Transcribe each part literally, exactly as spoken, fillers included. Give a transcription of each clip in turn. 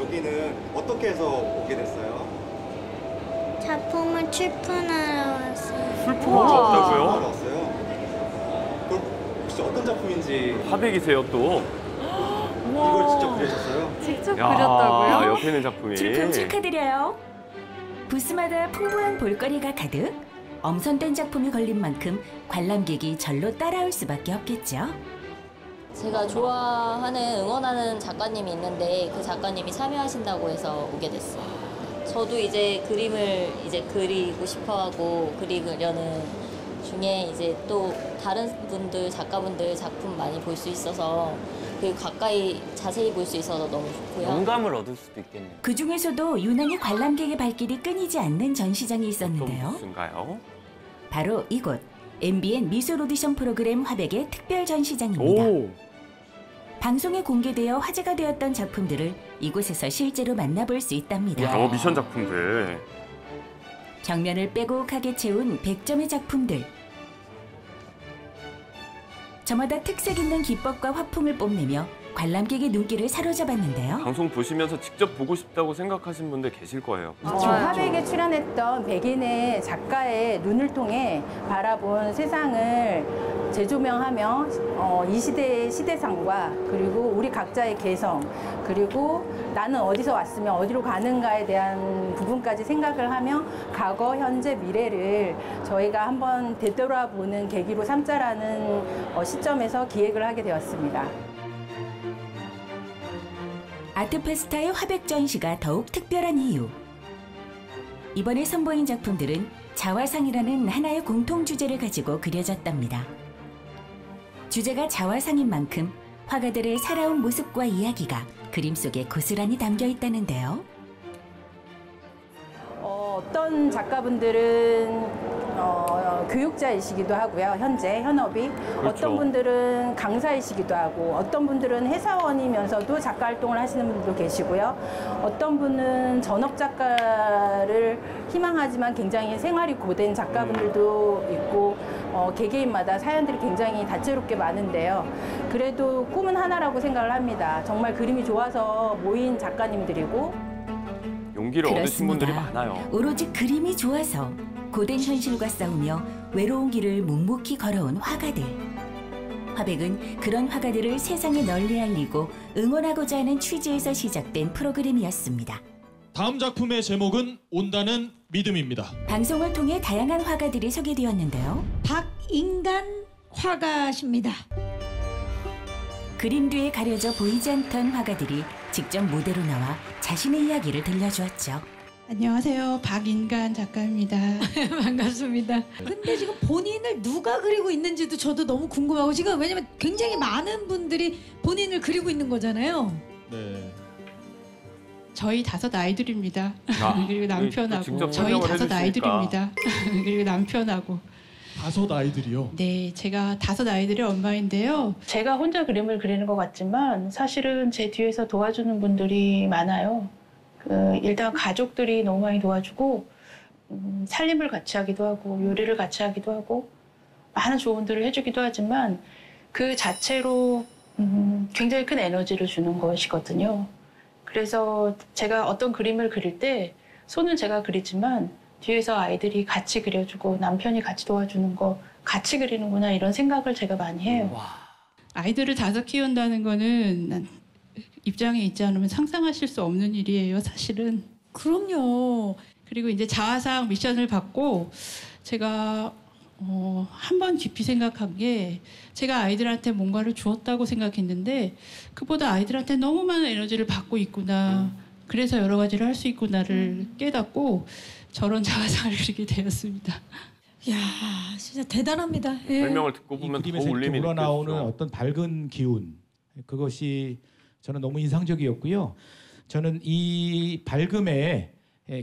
여기는 어떻게 해서 오게 됐어요? 작품을 출품하러 왔어요. 출품하러 왔다고요? 출품하러 왔어요? 그럼 혹시 어떤 작품인지 화백이세요 또? 이걸 직접 그리셨어요? 직접 야, 그렸다고요? 옆에 있는 작품이. 출품 축하드려요. 부스마다 풍부한 볼거리가 가득 엄선된 작품이 걸린 만큼 관람객이 절로 따라올 수밖에 없겠죠. 제가 좋아하는, 응원하는 작가님이 있는데 그 작가님이 참여하신다고 해서 오게 됐어요. 저도 이제 그림을 이제 그리고 싶어하고 그리려는 중에 이제 또 다른 분들, 작가분들 작품 많이 볼 수 있어서 그 가까이 자세히 볼 수 있어서 너무 좋고요. 영감을 얻을 수도 있겠네요. 그 중에서도 유난히 관람객의 발길이 끊이지 않는 전시장이 있었는데요. 어떤 곳인가요? 바로 이곳. 엠비엔 미술 오디션 프로그램 화백의 특별 전시장입니다. 오. 방송에 공개되어 화제가 되었던 작품들을 이곳에서 실제로 만나볼 수 있답니다. 어, 미션 작품들. 정면을 빼곡하게 채운 백 점의 작품들. 저마다 특색 있는 기법과 화풍을 뽐내며 관람객의 눈길을 사로잡았는데요. 방송 보시면서 직접 보고 싶다고 생각하신 분들 계실 거예요. 어, 화백에 출연했던 백인의 작가의 눈을 통해 바라본 세상을 재조명하며 어, 이 시대의 시대상과 그리고 우리 각자의 개성 그리고 나는 어디서 왔으면 어디로 가는가에 대한 부분까지 생각을 하며 과거, 현재, 미래를 저희가 한번 되돌아보는 계기로 삼자라는 어, 시점에서 기획을 하게 되었습니다. 아트페스타의 화백 전시가 더욱 특별한 이유. 이번에 선보인 작품들은 자화상이라는 하나의 공통 주제를 가지고 그려졌답니다. 주제가 자화상인 만큼 화가들의 살아온 모습과 이야기가 그림 속에 고스란히 담겨 있다는데요. 어, 어떤 작가분들은 어, 교육자이시기도 하고요. 현재 현업이. 그렇죠. 어떤 분들은 강사이시기도 하고 어떤 분들은 회사원이면서도 작가 활동을 하시는 분들도 계시고요. 어떤 분은 전업 작가를 희망하지만 굉장히 생활이 고된 작가분들도 있고 어, 개개인마다 사연들이 굉장히 다채롭게 많은데요. 그래도 꿈은 하나라고 생각을 합니다. 정말 그림이 좋아서 모인 작가님들이고 용기를 얻으신 분들이 많아요. 오로지 그림이 좋아서 고된 현실과 싸우며 외로운 길을 묵묵히 걸어온 화가들. 화백은 그런 화가들을 세상에 널리 알리고 응원하고자 하는 취지에서 시작된 프로그램이었습니다. 다음 작품의 제목은 온다는 믿음입니다. 방송을 통해 다양한 화가들이 소개되었는데요. 박인간 화가십니다. 그림 뒤에 가려져 보이지 않던 화가들이 직접 무대로 나와 자신의 이야기를 들려주었죠. 안녕하세요. 박인간 작가입니다. 반갑습니다. 근데 지금 본인을 누가 그리고 있는지도 저도 너무 궁금하고 지금 왜냐면 굉장히 많은 분들이 본인을 그리고 있는 거잖아요. 네. 저희 다섯 아이들입니다. 아, 그리고 남편하고. 저희 다섯 아이들입니다. 그리고 남편하고. 다섯 아이들이요? 네, 제가 다섯 아이들의 엄마인데요. 제가 혼자 그림을 그리는 것 같지만 사실은 제 뒤에서 도와주는 분들이 많아요. 그 일단 가족들이 너무 많이 도와주고 음, 살림을 같이 하기도 하고 요리를 같이 하기도 하고 많은 조언들을 해주기도 하지만 그 자체로 음, 굉장히 큰 에너지를 주는 것이거든요. 그래서 제가 어떤 그림을 그릴 때 손은 제가 그리지만 뒤에서 아이들이 같이 그려주고 남편이 같이 도와주는 거 같이 그리는구나 이런 생각을 제가 많이 해요. 와. 아이들을 다섯 키운다는 거는 입장에 있지 않으면 상상하실 수 없는 일이에요, 사실은. 그럼요. 그리고 이제 자화상 미션을 받고 제가 어, 한 번 깊이 생각한 게 제가 아이들한테 뭔가를 주었다고 생각했는데 그보다 아이들한테 너무 많은 에너지를 받고 있구나. 음. 그래서 여러 가지를 할 수 있구나를 깨닫고 저런 자화상을 그리게 되었습니다. 이야, 진짜 대단합니다. 예. 설명을 듣고 보면 더 울림이 나오는 어떤 밝은 기운, 그것이 저는 너무 인상적이었고요. 저는 이 밝음에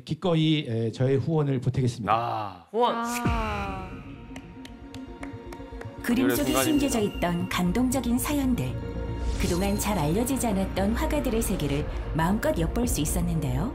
기꺼이 저의 후원을 보태겠습니다. 아, 후원! 아. 그림 속에 숨겨져 있던 감동적인 사연들. 그동안 잘 알려지지 않았던 화가들의 세계를 마음껏 엿볼 수 있었는데요.